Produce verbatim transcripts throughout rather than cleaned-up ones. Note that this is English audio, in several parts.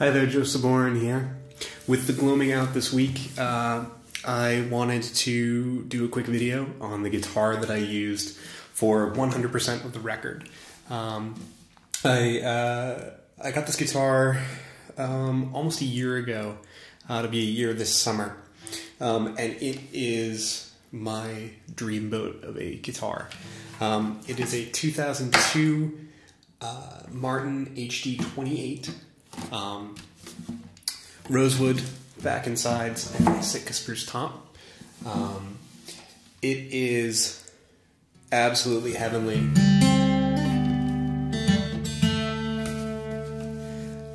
Hi there, Joe Sabourin here. With The Gloaming out this week, uh, I wanted to do a quick video on the guitar that I used for one hundred percent of the record. Um, I, uh, I got this guitar um, almost a year ago. Uh, it'll be a year this summer. Um, and it is my dreamboat of a guitar. Um, it is a two thousand two uh, Martin H D twenty-eight. Um, rosewood back and sides and a Sitka spruce top. Um, it is absolutely heavenly.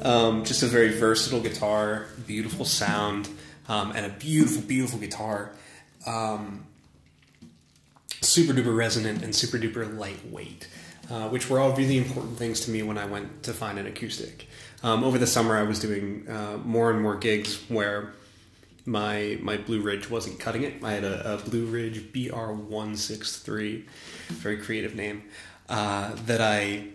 Um, just a very versatile guitar, beautiful sound, um, and a beautiful, beautiful guitar. Um, super duper resonant and super duper lightweight. Uh, which were all really important things to me when I went to find an acoustic. Um, over the summer, I was doing uh, more and more gigs where my my Blue Ridge wasn't cutting it. I had a, a Blue Ridge B R one sixty-three, very creative name, uh, that I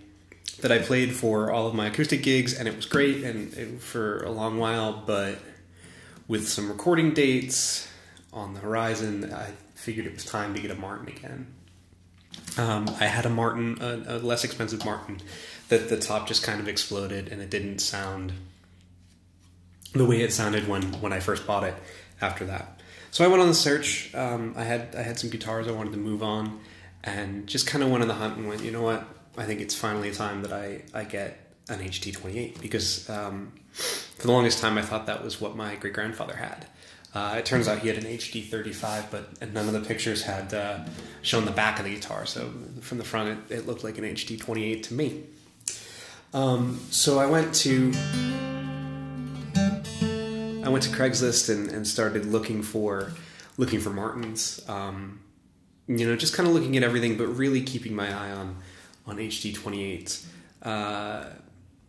that I played for all of my acoustic gigs, and it was great and it, for a long while. But with some recording dates on the horizon, I figured it was time to get a Martin again. Um, I had a Martin, a, a less expensive Martin, that the top just kind of exploded and it didn't sound the way it sounded when, when I first bought it after that. So I went on the search, um, I had I had some guitars I wanted to move on, and just kind of went on the hunt and went, you know what, I think it's finally time that I, I get an H D twenty-eight, because um, for the longest time I thought that was what my great-grandfather had. Uh, it turns out he had an H D thirty-five, but none of the pictures had uh, shown the back of the guitar, so from the front it, it looked like an H D twenty-eight to me. Um, so I went to I went to Craigslist and, and started looking for looking for Martins. Um, you know, just kind of looking at everything, but really keeping my eye on on H D twenty-eights. Uh,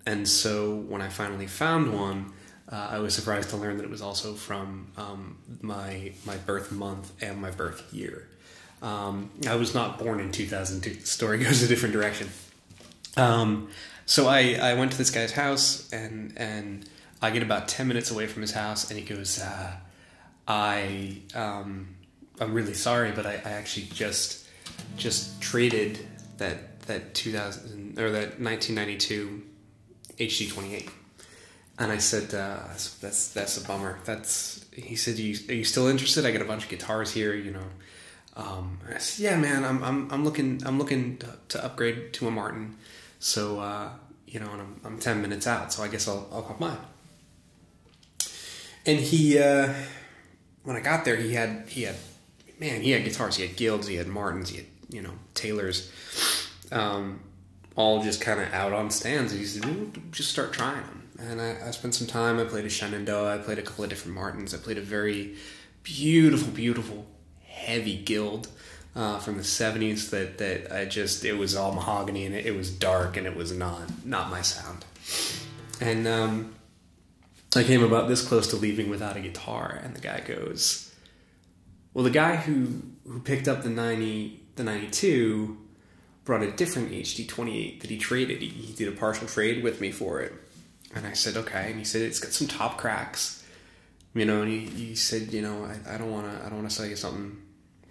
and so when I finally found one. Uh, I was surprised to learn that it was also from um, my my birth month and my birth year. Um, I was not born in two thousand two. The story goes a different direction. Um, so I, I went to this guy's house, and and I get about ten minutes away from his house, and he goes, uh, I um, I'm really sorry, but I, I actually just just traded that that two thousand or that nineteen ninety-two H D twenty-eight. And I said, uh, that's that's a bummer. That's he said, you, are you still interested? I got a bunch of guitars here, you know. Um, and I said, yeah, man, I'm I'm I'm looking I'm looking to, to upgrade to a Martin. So uh, you know, and I'm I'm ten minutes out, so I guess I'll I'll pop mine. And he, uh, when I got there, he had he had man, he had guitars, he had Guilds, he had Martins, he had you know Taylors, um, all just kind of out on stands. And he said, well, just start trying them. And I, I spent some time, I played a Shenandoah, I played a couple of different Martins, I played a very beautiful, beautiful, heavy Guild uh, from the seventies that, that I just, it was all mahogany and it, it was dark and it was not, not my sound. And um, I came about this close to leaving without a guitar, and the guy goes, well, the guy who, who picked up the ninety, the ninety-two brought a different H D twenty-eight that he traded. He, he did a partial trade with me for it. And I said, okay. And he said, it's got some top cracks, you know. And he, he said, you know, I, I don't want to, I don't want to sell you something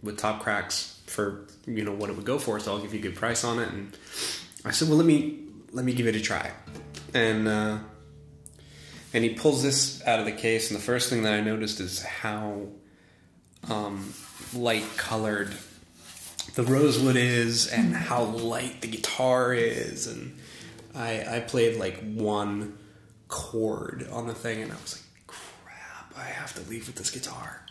with top cracks for, you know, what it would go for. So I'll give you a good price on it. And I said, well, let me, let me give it a try. And, uh, and he pulls this out of the case. And the first thing that I noticed is how, um, light colored the rosewood is and how light the guitar is. And I, I played like one chord on the thing, and I was like, crap, I have to leave with this guitar.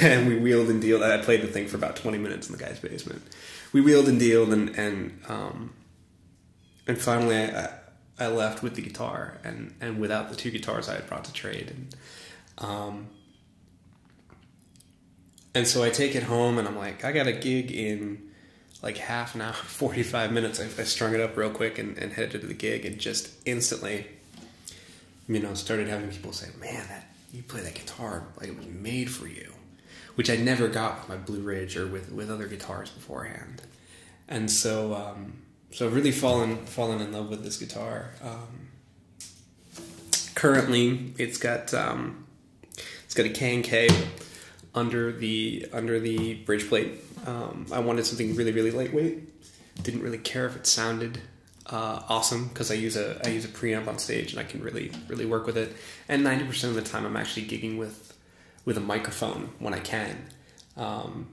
And we wheeled and dealed. I played the thing for about twenty minutes in the guy's basement. We wheeled and dealed, and and, um, and finally I, I left with the guitar and, and without the two guitars I had brought to trade. And, um, and so I take it home, and I'm like, I got a gig in like half an hour, forty-five minutes. I, I strung it up real quick and, and headed to the gig, and just instantly, you know, started having people say, man, that, you play that guitar like it was made for you, which I never got with my Blue Ridge or with, with other guitars beforehand. And so, um, so I've really fallen, fallen in love with this guitar. Um, currently it's got um, it's got a K and K under the under the bridge plate. Um, I wanted something really really lightweight. Didn't really care if it sounded uh, awesome because I use a I use a preamp on stage and I can really really work with it. And ninety percent of the time I'm actually gigging with with a microphone when I can. Um,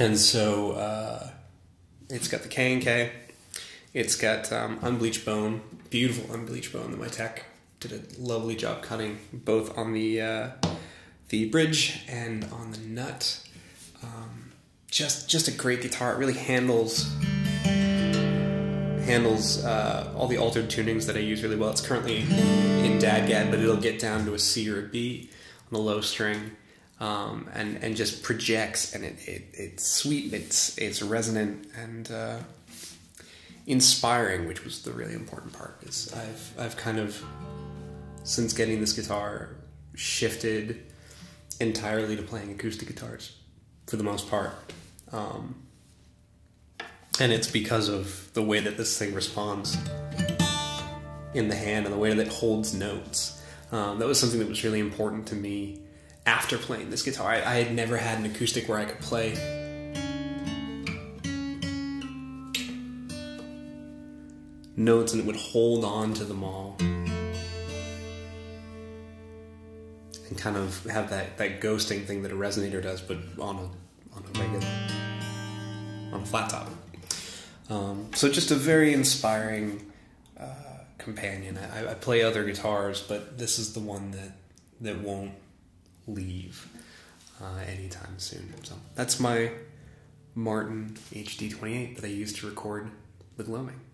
and so uh, it's got the K and K. It's got um, unbleached bone, beautiful unbleached bone that my tech did a lovely job cutting, both on the uh, the bridge and on the nut. Um, just just a great guitar. It really handles handles uh, all the altered tunings that I use really well. It's currently in DADGAD, but it'll get down to a C or a B on the low string, um, and and just projects, and it, it it's sweet, it's it's resonant, and Uh, inspiring, which was the really important part. Is I've I've kind of, since getting this guitar, shifted entirely to playing acoustic guitars for the most part, um, and it's because of the way that this thing responds in the hand and the way that it holds notes. Um, that was something that was really important to me after playing this guitar. I, I had never had an acoustic where I could play notes and it would hold on to them all and kind of have that, that ghosting thing that a resonator does, but on a, on a regular, on a flat top. Um, so just a very inspiring uh, companion. I, I play other guitars, but this is the one that, that won't leave uh, anytime soon. So that's my Martin H D twenty-eight that I used to record The Gloaming.